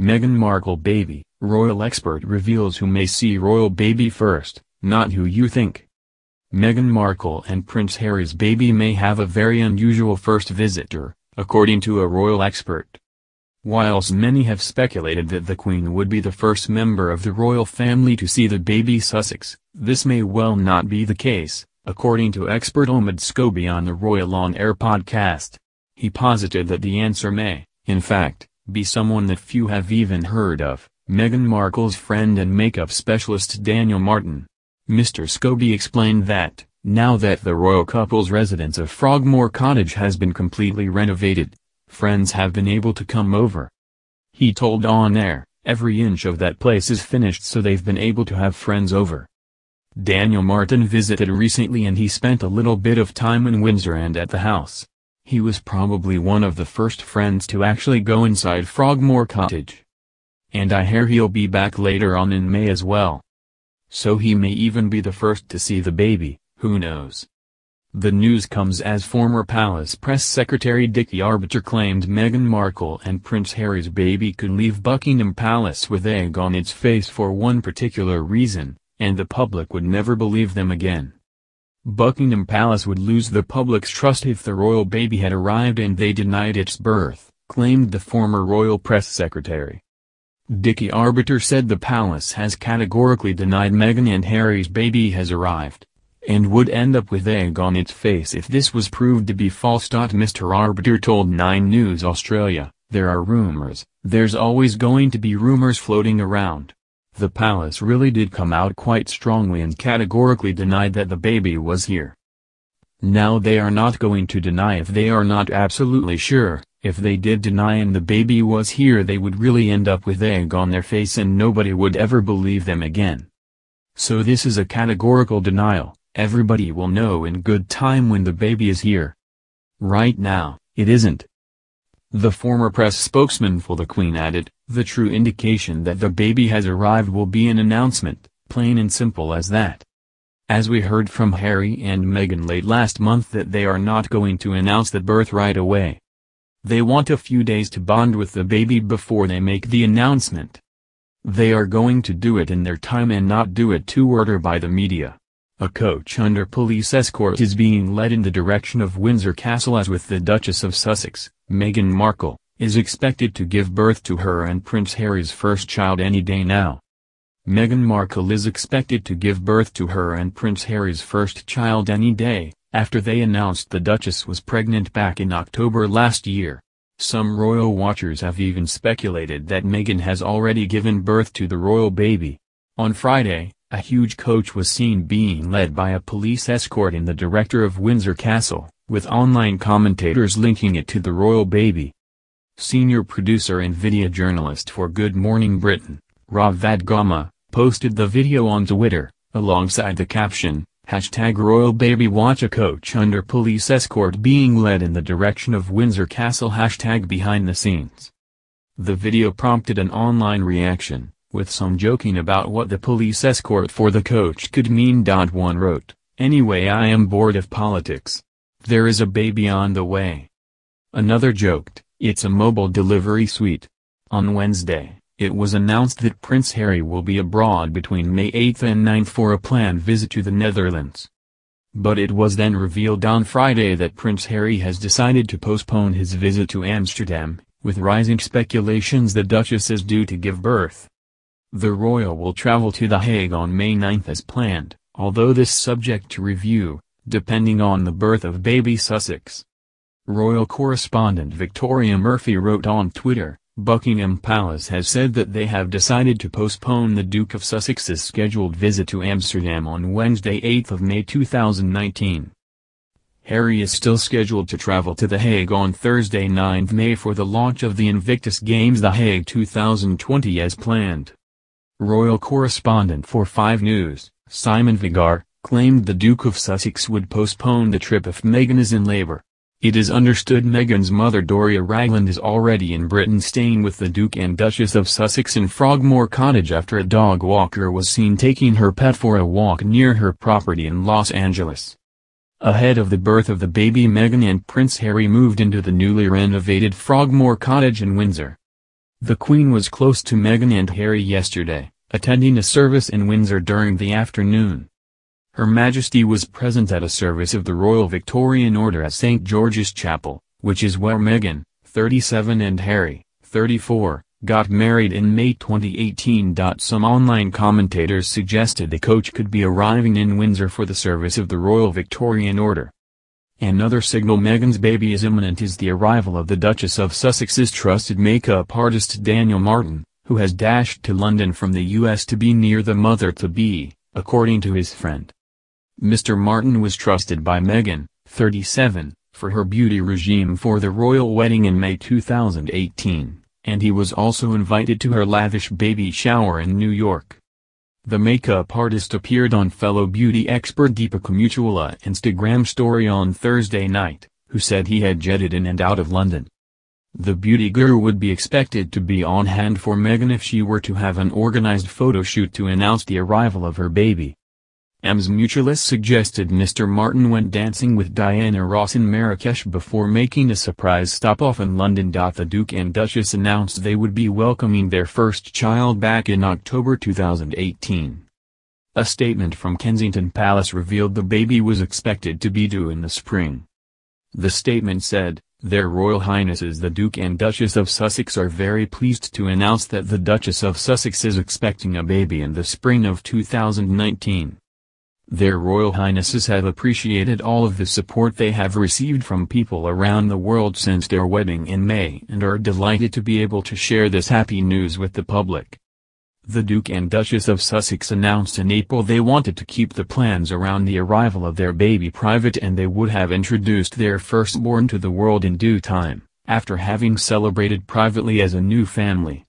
Meghan Markle baby, royal expert reveals who may see royal baby first, not who you think. Meghan Markle and Prince Harry's baby may have a very unusual first visitor, according to a royal expert. Whilst many have speculated that the Queen would be the first member of the royal family to see the baby Sussex, this may well not be the case, according to expert Omid Scobie on the Royal On Air podcast. He posited that the answer may, in fact, be someone that few have even heard of, Meghan Markle's friend and makeup specialist Daniel Martin. Mr. Scobie explained that, now that the royal couple's residence of Frogmore Cottage has been completely renovated, friends have been able to come over. He told On Air, every inch of that place is finished, so they've been able to have friends over. Daniel Martin visited recently and he spent a little bit of time in Windsor and at the house. He was probably one of the first friends to actually go inside Frogmore Cottage. And I hear he'll be back later on in May as well. So he may even be the first to see the baby, who knows? The news comes as former Palace Press Secretary Dickie Arbiter claimed Meghan Markle and Prince Harry's baby could leave Buckingham Palace with egg on its face for one particular reason, and the public would never believe them again. Buckingham Palace would lose the public's trust if the royal baby had arrived and they denied its birth, claimed the former royal press secretary. Dickie Arbiter said the palace has categorically denied Meghan and Harry's baby has arrived, and would end up with egg on its face if this was proved to be false. Mr. Arbiter told 9 News Australia, "There are rumours, there's always going to be rumours floating around. The palace really did come out quite strongly and categorically denied that the baby was here. Now they are not going to deny if they are not absolutely sure. If they did deny and the baby was here, they would really end up with egg on their face and nobody would ever believe them again. So this is a categorical denial. Everybody will know in good time when the baby is here. Right now, it isn't." The former press spokesman for the Queen added, "The true indication that the baby has arrived will be an announcement, plain and simple as that. As we heard from Harry and Meghan late last month that they are not going to announce the birth right away. They want a few days to bond with the baby before they make the announcement. They are going to do it in their time and not do it to order by the media." A coach under police escort is being led in the direction of Windsor Castle as with the Duchess of Sussex, Meghan Markle, is expected to give birth to her and Prince Harry's first child any day now. Meghan Markle is expected to give birth to her and Prince Harry's first child any day, after they announced the Duchess was pregnant back in October last year. Some royal watchers have even speculated that Meghan has already given birth to the royal baby. On Friday, a huge coach was seen being led by a police escort in the direction of Windsor Castle, with online commentators linking it to the royal baby. Senior producer and video journalist for Good Morning Britain, Rav Vadgama, posted the video on Twitter, alongside the caption, #RoyalBaby watch a coach under police escort being led in the direction of Windsor Castle #BehindTheScenes. The video prompted an online reaction, with some joking about what the police escort for the coach could mean. One wrote, "Anyway, I am bored of politics. There is a baby on the way." Another joked, "It's a mobile delivery suite." On Wednesday, it was announced that Prince Harry will be abroad between May 8 and 9 for a planned visit to the Netherlands. But it was then revealed on Friday that Prince Harry has decided to postpone his visit to Amsterdam, with rising speculations the Duchess is due to give birth. The royal will travel to The Hague on May 9 as planned, although this subject to review, depending on the birth of baby Sussex. Royal correspondent Victoria Murphy wrote on Twitter, "Buckingham Palace has said that they have decided to postpone the Duke of Sussex's scheduled visit to Amsterdam on Wednesday 8 May 2019. Harry is still scheduled to travel to The Hague on Thursday 9 May for the launch of the Invictus Games The Hague 2020 as planned." Royal correspondent for 5 News, Simon Vigar, claimed the Duke of Sussex would postpone the trip if Meghan is in labour. It is understood Meghan's mother Doria Ragland is already in Britain, staying with the Duke and Duchess of Sussex in Frogmore Cottage after a dog walker was seen taking her pet for a walk near her property in Los Angeles. Ahead of the birth of the baby, Meghan and Prince Harry moved into the newly renovated Frogmore Cottage in Windsor. The Queen was close to Meghan and Harry yesterday, attending a service in Windsor during the afternoon. Her Majesty was present at a service of the Royal Victorian Order at St. George's Chapel, which is where Meghan, 37, and Harry, 34, got married in May 2018. Some online commentators suggested the coach could be arriving in Windsor for the service of the Royal Victorian Order. Another signal Meghan's baby is imminent is the arrival of the Duchess of Sussex's trusted makeup artist Daniel Martin, who has dashed to London from the US to be near the mother-to-be, according to his friend. Mr. Martin was trusted by Meghan, 37, for her beauty regime for the royal wedding in May 2018, and he was also invited to her lavish baby shower in New York. The makeup artist appeared on fellow beauty expert Deepika Mutuala's Instagram story on Thursday night, who said he had jetted in and out of London. The beauty guru would be expected to be on hand for Meghan if she were to have an organized photo shoot to announce the arrival of her baby. Ms. Mutualis suggested Mr. Martin went dancing with Diana Ross in Marrakesh before making a surprise stop-off in London. The Duke and Duchess announced they would be welcoming their first child back in October 2018. A statement from Kensington Palace revealed the baby was expected to be due in the spring. The statement said, "Their Royal Highnesses the Duke and Duchess of Sussex are very pleased to announce that the Duchess of Sussex is expecting a baby in the spring of 2019. Their Royal Highnesses have appreciated all of the support they have received from people around the world since their wedding in May and are delighted to be able to share this happy news with the public." The Duke and Duchess of Sussex announced in April they wanted to keep the plans around the arrival of their baby private, and they would have introduced their firstborn to the world in due time, after having celebrated privately as a new family.